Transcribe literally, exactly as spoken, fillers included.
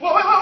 Whoa, whoa, whoa.